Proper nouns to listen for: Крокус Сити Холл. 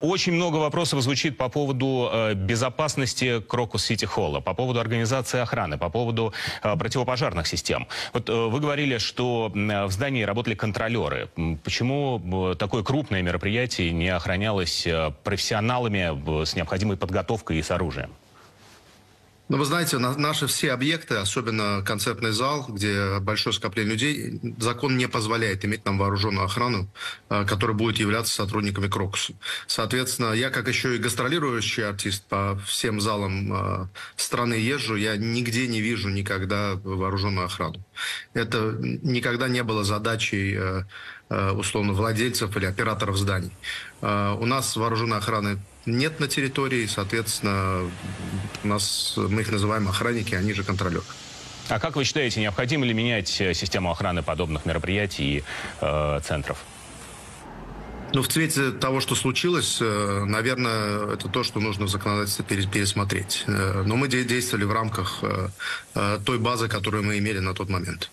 Очень много вопросов звучит по поводу безопасности Крокус Сити Холла, по поводу организации охраны, по поводу противопожарных систем. Вот вы говорили, что в здании работали контролеры. Почему такое крупное мероприятие не охранялось профессионалами с необходимой подготовкой и с оружием? Ну, вы знаете, наши все объекты, особенно концертный зал, где большое скопление людей, закон не позволяет иметь там вооруженную охрану, которая будет являться сотрудниками Крокуса. Соответственно, я как еще и гастролирующий артист по всем залам страны езжу, я нигде не вижу никогда вооруженную охрану. Это никогда не было задачей, условно, владельцев или операторов зданий. У нас вооруженной охраны нет на территории, соответственно, мы их называем охранники, они же контролеры. А как вы считаете, необходимо ли менять систему охраны подобных мероприятий и центров? Ну, в свете того, что случилось, наверное, это то, что нужно в законодательстве пересмотреть. Но мы действовали в рамках той базы, которую мы имели на тот момент.